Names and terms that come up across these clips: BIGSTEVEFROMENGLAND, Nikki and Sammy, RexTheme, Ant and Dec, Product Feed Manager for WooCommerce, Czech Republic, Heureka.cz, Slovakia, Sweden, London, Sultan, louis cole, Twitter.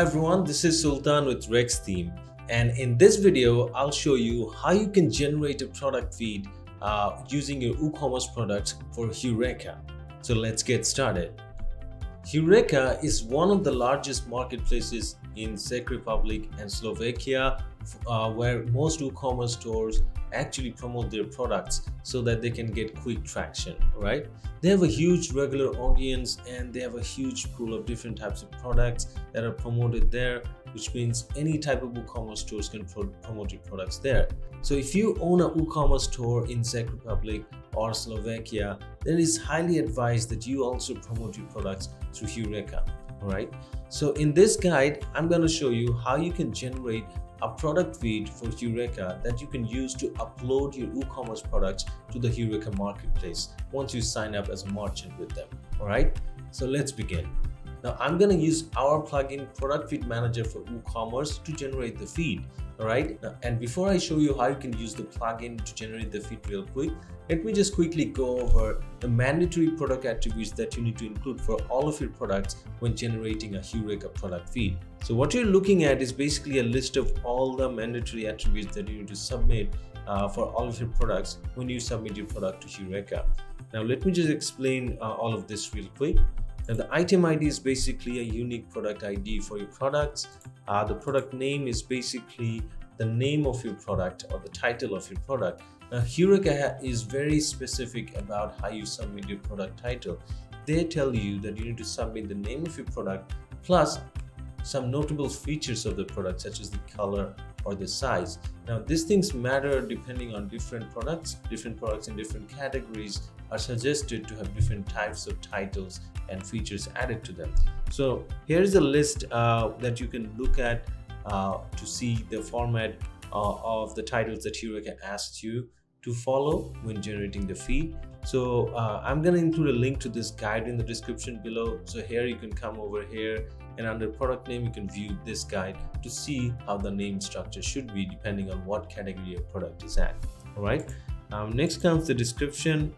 Hi everyone, this is Sultan with RexTheme, and in this video I'll show you how you can generate a product feed using your WooCommerce products for Heureka. So let's get started. Heureka is one of the largest marketplaces in Czech Republic and Slovakia where most WooCommerce stores actually promote their products so that they can get quick traction, right? They have a huge regular audience and they have a huge pool of different types of products that are promoted there, which means any type of WooCommerce stores can promote your products there. So if you own a WooCommerce store in Czech Republic or Slovakia, then it's highly advised that you also promote your products through Heureka, right? So in this guide, I'm going to show you how you can generate a product feed for Heureka that you can use to upload your WooCommerce products to the Heureka marketplace once you sign up as a merchant with them. All right, so let's begin. Now I'm going to use our plugin Product Feed Manager for WooCommerce to generate the feed. All right, and before I show you how you can use the plugin to generate the feed real quick, let me just quickly go over the mandatory product attributes that you need to include for all of your products when generating a Heureka product feed. So what you're looking at is basically a list of all the mandatory attributes that you need to submit for all of your products when you submit your product to Heureka. Now let me just explain all of this real quick. Now the item ID is basically a unique product ID for your products. The product name is basically the name of your product or the title of your product. Now Heureka is very specific about how you submit your product title. They tell you that you need to submit the name of your product plus some notable features of the product, such as the color or the size. Now these things matter depending on different products. Different products in different categories are suggested to have different types of titles and features added to them. So here is a list that you can look at to see the format of the titles that Heureka asks you to follow when generating the feed. So I'm going to include a link to this guide in the description below. So here you can come over here and under product name you can view this guide to see how the name structure should be depending on what category your product is at. All right, next comes the description.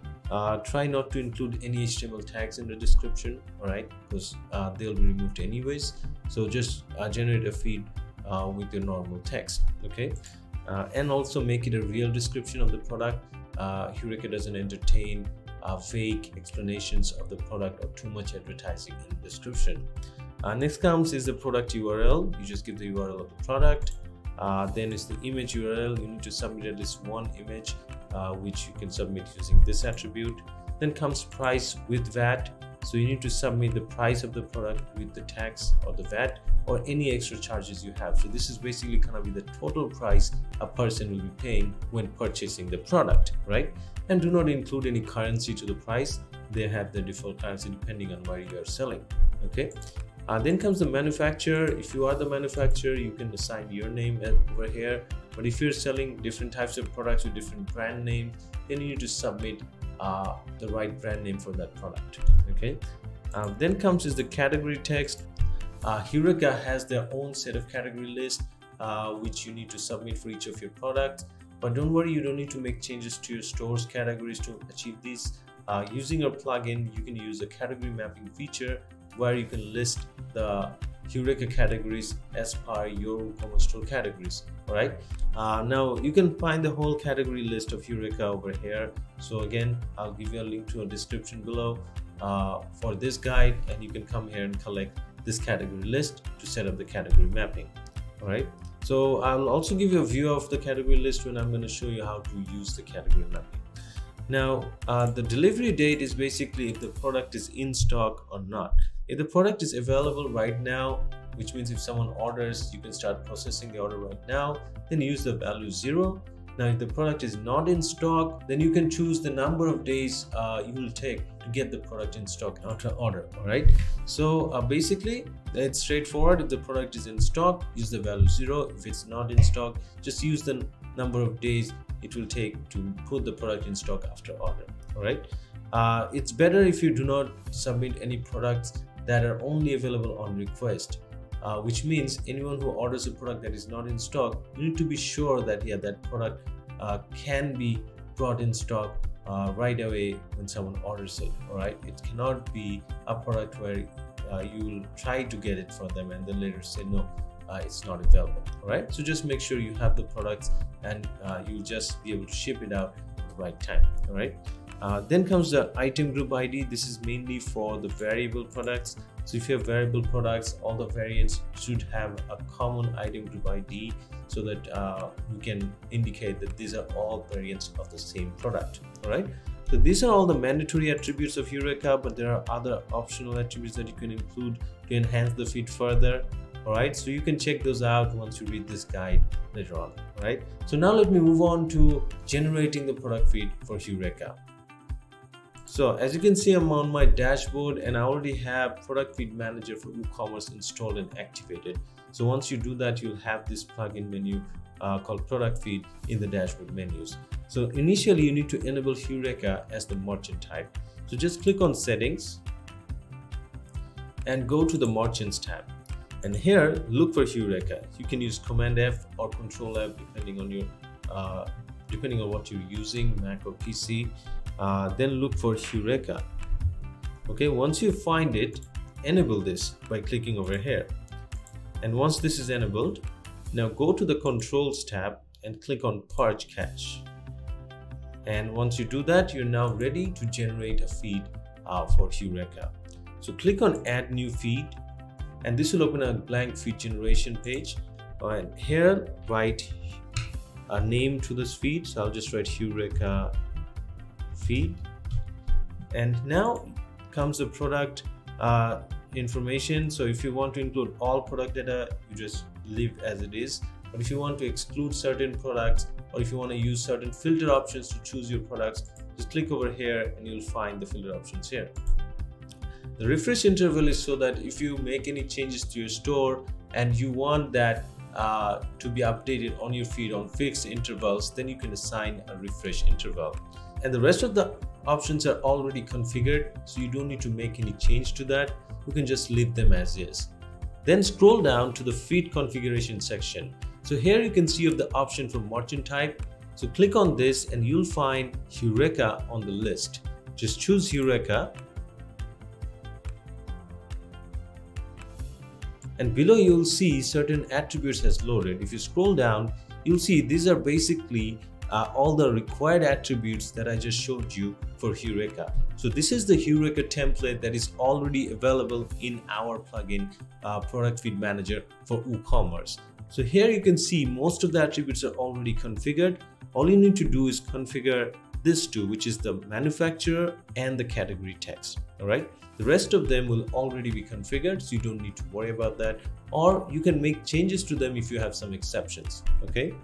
Try not to include any HTML tags in the description, all right, because they'll be removed anyways. So just generate a feed with your normal text, okay? And also make it a real description of the product. Heureka doesn't entertain fake explanations of the product or too much advertising in the description. Next comes is the product URL. You just give the URL of the product. Then it's the image URL. You need to submit at least one image, which you can submit using this attribute. Then comes price with VAT. So you need to submit the price of the product with the tax or the VAT or any extra charges you have. So this is basically going to be the total price a person will be paying when purchasing the product, right? And do not include any currency to the price. They have the default currency depending on where you are selling, okay? Then comes the manufacturer. If you are the manufacturer, you can assign your name over here. But if you're selling different types of products with different brand names, then you need to submit the right brand name for that product, okay? Then comes is the category text. Heureka has their own set of category lists, which you need to submit for each of your products. But don't worry, you don't need to make changes to your store's categories to achieve this. Using our plugin, you can use a category mapping feature where you can list the Heureka categories as per your WooCommerce store categories, all right? Now you can find the whole category list of Heureka over here. So again, I'll give you a link to a description below for this guide, and you can come here and collect this category list to set up the category mapping, all right? So I'll also give you a view of the category list when I'm going to show you how to use the category mapping. Now, the delivery date is basically if the product is in stock or not. If the product is available right now, which means if someone orders, you can start processing the order right now, then use the value 0. Now, if the product is not in stock, then you can choose the number of days you will take to get the product in stock after order, all right? So basically, it's straightforward. If the product is in stock, use the value 0. If it's not in stock, just use the number of days it will take to put the product in stock after order, all right? It's better if you do not submit any products that are only available on request, which means anyone who orders a product that is not in stock, you need to be sure that that product can be brought in stock right away when someone orders it, all right? It cannot be a product where you'll try to get it for them and they'll later say no, it's not available. All right, so just make sure you have the products and you'll just be able to ship it out at the right time. All right, then comes the item group ID. This is mainly for the variable products. So if you have variable products, all the variants should have a common item group ID so that you can indicate that these are all variants of the same product. All right, so these are all the mandatory attributes of Eureka, but there are other optional attributes that you can include to enhance the feed further. All right, so you can check those out once you read this guide later on. All right, so now let me move on to generating the product feed for Eureka. So as you can see, I'm on my dashboard and I already have Product Feed Manager for WooCommerce installed and activated. So once you do that, you'll have this plugin menu called Product Feed in the dashboard menus. So initially you need to enable Eureka as the merchant type. So just click on Settings and go to the Merchants tab. And here, look for Eureka. You can use Command F or Control F depending on your depending on what you're using, Mac or PC. Then look for Eureka. Okay, once you find it, enable this by clicking over here. And once this is enabled, now go to the Controls tab and click on Purge Cache. And once you do that, you're now ready to generate a feed for Eureka. So click on Add New Feed, and this will open a blank feed generation page. And here, write a name to this feed. So I'll just write Eureka feed. And now comes the product information. So if you want to include all product data, you just leave as it is, but if you want to exclude certain products or if you want to use certain filter options to choose your products, just click over here and you'll find the filter options here. The refresh interval is so that if you make any changes to your store and you want that to be updated on your feed on fixed intervals, then you can assign a refresh interval. And the rest of the options are already configured, so you don't need to make any change to that. You can just leave them as is. Then scroll down to the feed configuration section. So here you can see the option for merchant type. So click on this and you'll find Eureka on the list. Just choose Eureka. And below you'll see certain attributes as loaded. If you scroll down, you'll see these are basically all the required attributes that I just showed you for Eureka. So this is the Eureka template that is already available in our plugin Product Feed Manager for WooCommerce. So here you can see most of the attributes are already configured. All you need to do is configure this two, which is the manufacturer and the category text. All right, the rest of them will already be configured, so you don't need to worry about that, or you can make changes to them if you have some exceptions. Okay,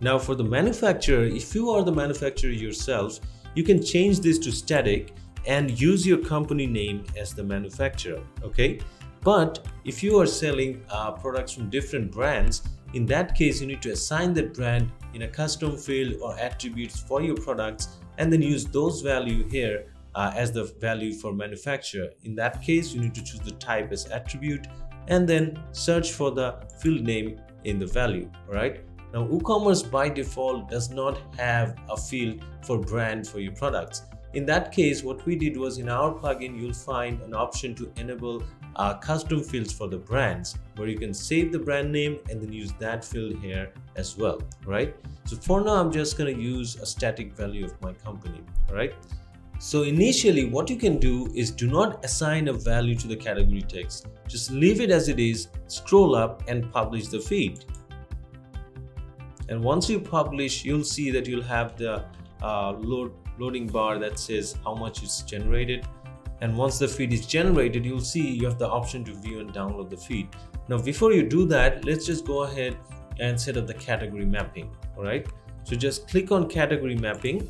now for the manufacturer, if you are the manufacturer yourself, you can change this to static and use your company name as the manufacturer. Okay, but if you are selling products from different brands, in that case you need to assign that brand in a custom field or attributes for your products and then use those value here as the value for manufacturer. In that case you need to choose the type as attribute and then search for the field name in the value. All right, now WooCommerce by default does not have a field for brand for your products. In that case, what we did was in our plugin you'll find an option to enable custom fields for the brands, where you can save the brand name and then use that field here as well. Right, so for now I'm just going to use a static value of my company. All right, so initially what you can do is do not assign a value to the category text, just leave it as it is, scroll up and publish the feed. And once you publish, you'll see that you'll have the loading bar that says how much is generated. And once the feed is generated, you'll see you have the option to view and download the feed. Now before you do that, let's just go ahead and set up the category mapping. All right, so just click on category mapping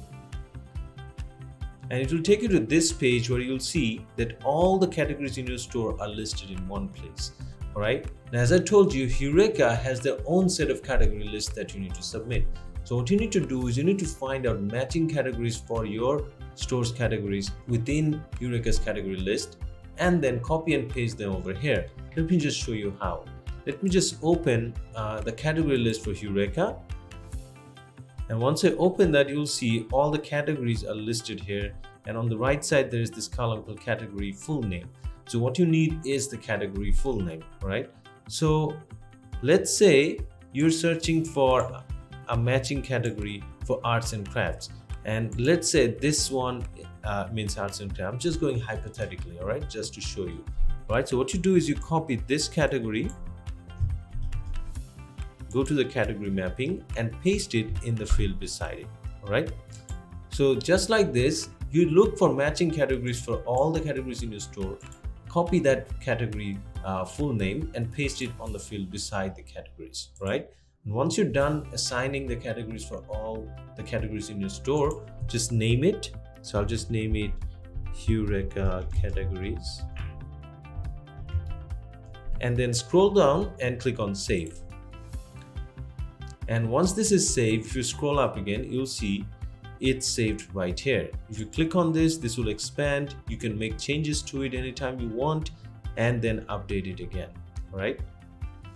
and it will take you to this page where you'll see that all the categories in your store are listed in one place. All right, now as I told you, Eureka has their own set of category lists that you need to submit. So what you need to do is you need to find out matching categories for your store's categories within Eureka's category list and then copy and paste them over here. Let me just show you how. Let me just open the category list for Eureka, and once I open that, you'll see all the categories are listed here and on the right side there is this column called category full name. So what you need is the category full name, right? So let's say you're searching for a matching category for arts and crafts, and let's say this one means arts and crafts. I'm just going hypothetically, all right, just to show you. All right, so what you do is you copy this category, go to the category mapping and paste it in the field beside it. All right, so just like this, you look for matching categories for all the categories in your store, copy that category full name and paste it on the field beside the categories, right? And once you're done assigning the categories for all the categories in your store, just name it. So I'll just name it Eureka Categories and then scroll down and click on save. And once this is saved, if you scroll up again, you'll see it's saved right here. If you click on this, this will expand. You can make changes to it anytime you want and then update it again, right?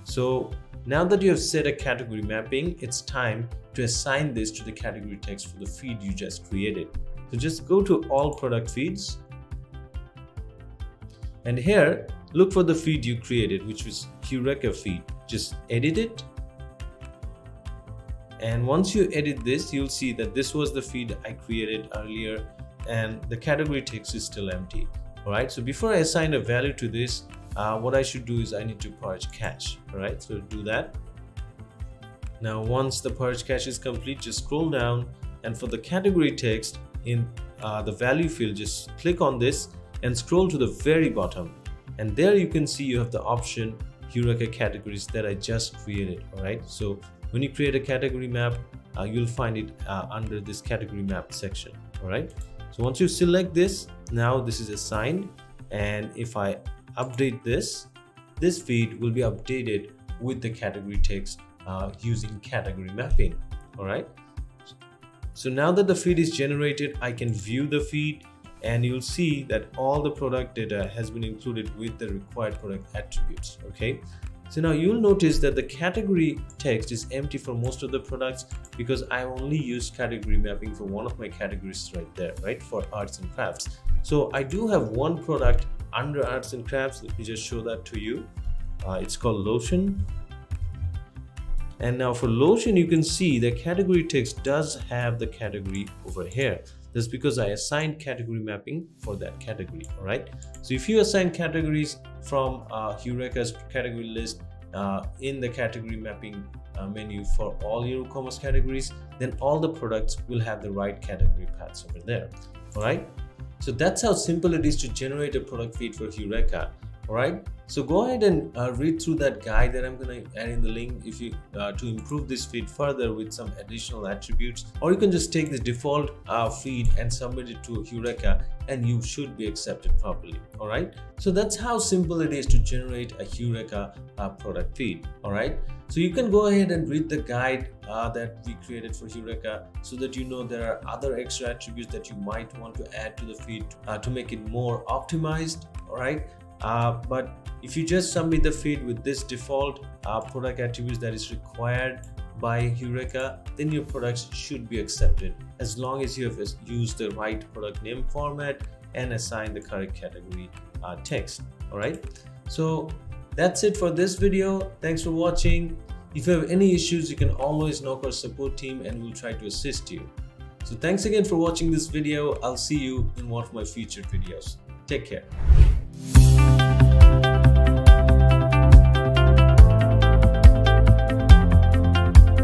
So now that you have set a category mapping, it's time to assign this to the category text for the feed you just created. So just go to all product feeds and here, look for the feed you created, which was Eureka feed. Just edit it. And once you edit this, you'll see that this was the feed I created earlier and the category text is still empty. All right, so before I assign a value to this, what I should do is I need to purge cache. All right, so do that. Now, once the purge cache is complete, just scroll down and for the category text in the value field, just click on this and scroll to the very bottom. And there you can see you have the option Eureka categories that I just created. All right, so when you create a category map, you'll find it under this category map section. All right, so once you select this, now this is assigned. And if I update this, this feed will be updated with the category text using category mapping. All right, so now that the feed is generated, I can view the feed and you'll see that all the product data has been included with the required product attributes. Okay, so now you'll notice that the category text is empty for most of the products because I only used category mapping for one of my categories right there, right, for arts and crafts. So I do have one product under arts and crafts. Let me just show that to you. It's called lotion. And now for lotion, you can see the category text does have the category over here. That's because I assigned category mapping for that category, all right? So if you assign categories from Eureka's category list in the category mapping menu for all your WooCommerce categories, then all the products will have the right category paths over there, all right? So that's how simple it is to generate a product feed for Eureka, all right? So go ahead and read through that guide that I'm going to add in the link if you to improve this feed further with some additional attributes, or you can just take the default feed and submit it to Eureka and you should be accepted properly. All right. So that's how simple it is to generate a Eureka product feed. All right. So you can go ahead and read the guide that we created for Eureka so that you know there are other extra attributes that you might want to add to the feed to make it more optimized. All right. But if you just submit the feed with this default product attributes that is required by Eureka, then your products should be accepted as long as you have used the right product name format and assigned the correct category text. All right, so that's it for this video. Thanks for watching. If you have any issues, you can always knock our support team and we'll try to assist you. So thanks again for watching this video. I'll see you in one of my future videos. Take care.